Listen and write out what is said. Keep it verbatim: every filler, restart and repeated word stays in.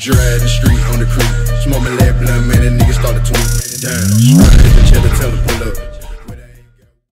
Dread the street on the creek, smoke my lap, blood, man,